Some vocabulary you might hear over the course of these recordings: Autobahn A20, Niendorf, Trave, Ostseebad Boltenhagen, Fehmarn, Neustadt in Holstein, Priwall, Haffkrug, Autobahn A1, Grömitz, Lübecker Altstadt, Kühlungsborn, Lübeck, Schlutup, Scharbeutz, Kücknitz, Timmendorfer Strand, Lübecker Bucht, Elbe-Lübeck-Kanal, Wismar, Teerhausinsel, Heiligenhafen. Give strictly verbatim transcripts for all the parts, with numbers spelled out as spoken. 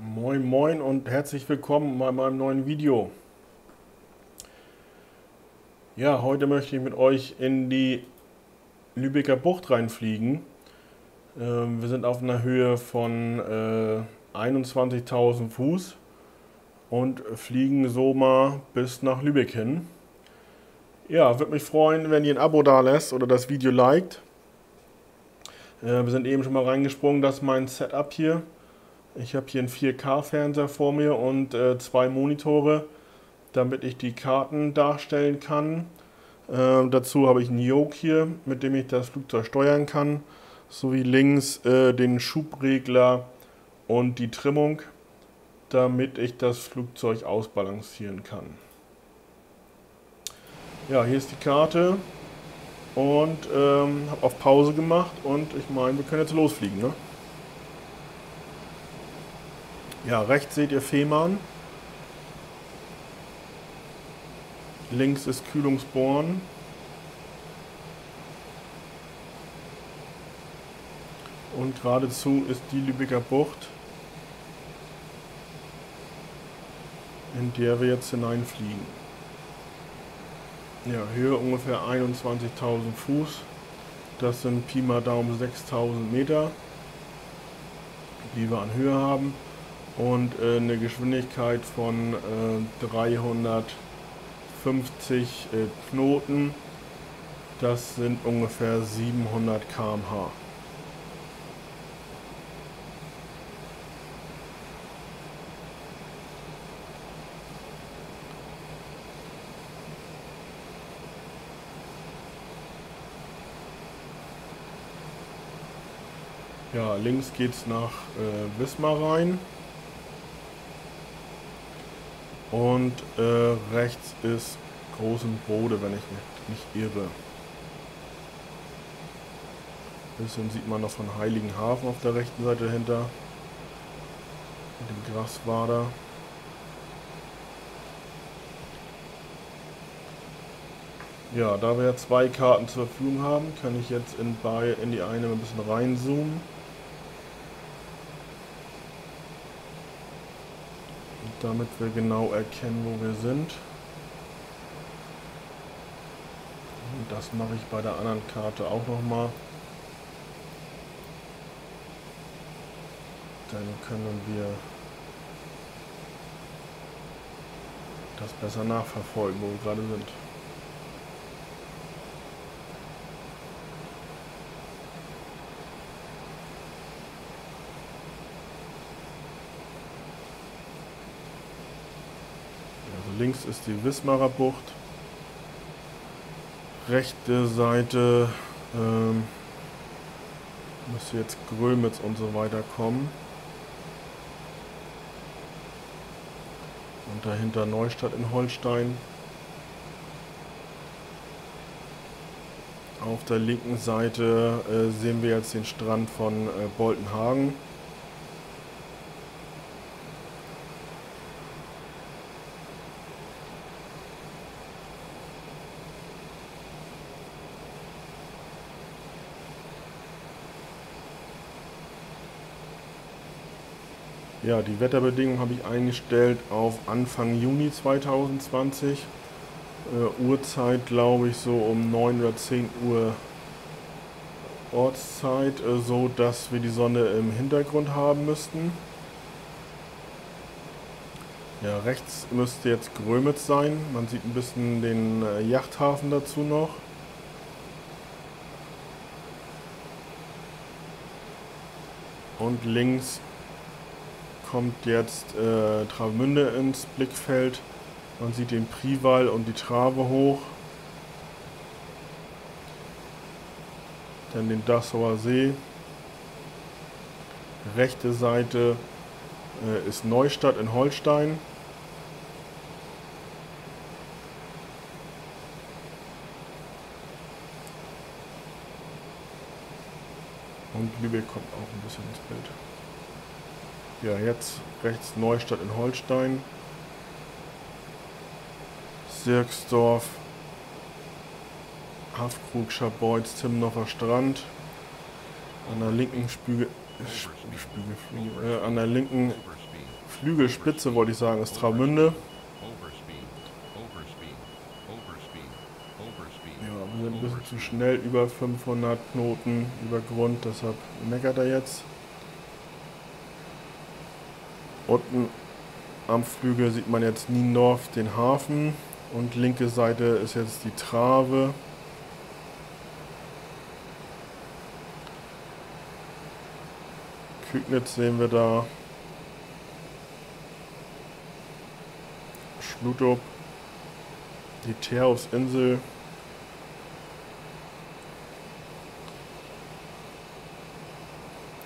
Moin moin und herzlich willkommen bei meinem neuen Video. Ja, heute möchte ich mit euch in die Lübecker Bucht reinfliegen. Ähm, wir sind auf einer Höhe von äh, einundzwanzigtausend Fuß und fliegen so mal bis nach Lübeck hin. Ja, würde mich freuen, wenn ihr ein Abo da lässt oder das Video liked. Äh, wir sind eben schon mal reingesprungen, das ist mein Setup hier. Ich habe hier einen vier K Fernseher vor mir und äh, zwei Monitore, damit ich die Karten darstellen kann. Äh, dazu habe ich einen Yoke hier, mit dem ich das Flugzeug steuern kann, sowie links äh, den Schubregler und die Trimmung, damit ich das Flugzeug ausbalancieren kann. Ja, hier ist die Karte und ähm, habe auf Pause gemacht und ich meine, wir können jetzt losfliegen, ne? Ja, rechts seht ihr Fehmarn, links ist Kühlungsborn und geradezu ist die Lübecker Bucht, in der wir jetzt hineinfliegen. Ja, Höhe ungefähr einundzwanzigtausend Fuß, das sind Pi mal Daumen sechstausend Meter, die wir an Höhe haben. Und äh, eine Geschwindigkeit von äh, dreihundertfünfzig äh, Knoten, das sind ungefähr siebenhundert Kilometer pro Stunde. Ja, links geht's nach äh, Wismar rein. Und äh, rechts ist Großenbrode, wenn ich mich nicht irre. Ein bisschen sieht man noch von Heiligenhafen auf der rechten Seite dahinter. Mit dem Graswader. Ja, da wir ja zwei Karten zur Verfügung haben, kann ich jetzt in, bei, in die eine ein bisschen reinzoomen. Damit wir genau erkennen, wo wir sind. Und das mache ich bei der anderen Karte auch nochmal. Dann können wir das besser nachverfolgen, wo wir gerade sind. Links ist die Wismarer Bucht, rechte Seite ähm, müsste jetzt Grömitz und so weiter kommen und dahinter Neustadt in Holstein. Auf der linken Seite äh, sehen wir jetzt den Strand von äh, Boltenhagen. Ja, die Wetterbedingungen habe ich eingestellt auf Anfang Juni zweitausendzwanzig. Äh, Uhrzeit glaube ich so um neun oder zehn Uhr Ortszeit, äh, so dass wir die Sonne im Hintergrund haben müssten. Ja, rechts müsste jetzt Grömitz sein. Man sieht ein bisschen den äh, Yachthafen dazu noch. Und links kommt jetzt äh, Travemünde ins Blickfeld. Man sieht den Priwall und die Trave hoch. Dann den Dachauer See. Rechte Seite äh, ist Neustadt in Holstein. Und Lübeck kommt auch ein bisschen ins Bild. Ja, jetzt rechts Neustadt in Holstein, Sierksdorf, Haffkrug, Scharbeutz, Timmendorfer Strand. An der linken Spüge äh, an der linken Flügelspitze, wollte ich sagen, ist Travemünde. Ja, wir sind ein bisschen zu schnell, über fünfhundert Knoten über Grund, deshalb meckert er jetzt. Unten am Flügel sieht man jetzt Niendorf, den Hafen, und linke Seite ist jetzt die Trave. Kücknitz sehen wir da. Schlutup, die Teerhausinsel.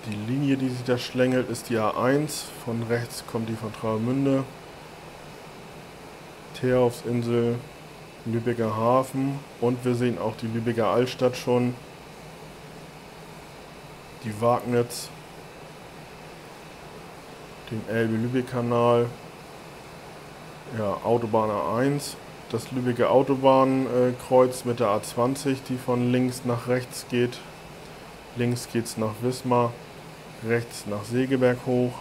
Die Linie, die sich da schlängelt, ist die A eins. Von rechts kommt die von Travemünde. Teerhausinsel, Lübecker Hafen, und wir sehen auch die Lübecker Altstadt schon. Die Wagnitz, den Elbe-Lübeck-Kanal, ja, Autobahn A eins, das Lübecker Autobahnkreuz mit der A zwanzig, die von links nach rechts geht. Links geht es nach Wismar, rechts nach Segeberg hoch.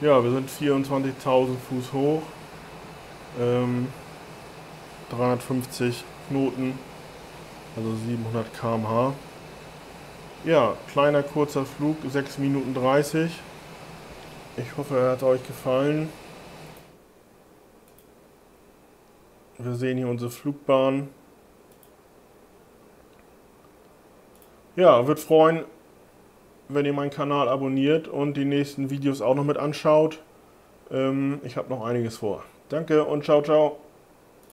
Ja, wir sind vierundzwanzigtausend Fuß hoch, ähm, dreihundertfünfzig Knoten, also siebenhundert Kilometer pro Stunde. Ja, kleiner, kurzer Flug, sechs Minuten dreißig. Ich hoffe, er hat euch gefallen. Wir sehen hier unsere Flugbahn. Ja, würde freuen, wenn ihr meinen Kanal abonniert und die nächsten Videos auch noch mit anschaut. Ähm, ich habe noch einiges vor. Danke und ciao, ciao.